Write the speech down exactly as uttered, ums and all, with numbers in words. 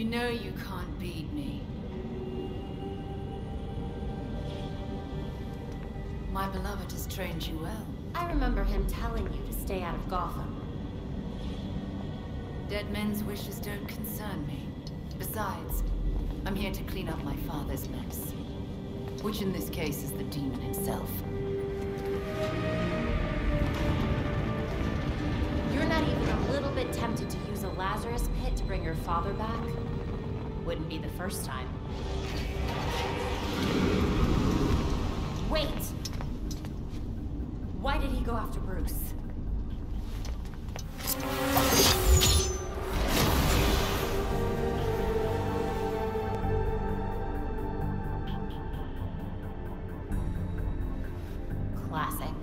You know you can't beat me. My beloved has trained you well. I remember him telling you to stay out of Gotham. Dead men's wishes don't concern me. Besides, I'm here to clean up my father's mess. Which in this case is the demon himself. You're not even a little bit tempted to use a Lazarus Pit to bring your father back? Wouldn't be the first time. Wait! Why did he go after Bruce? Classic.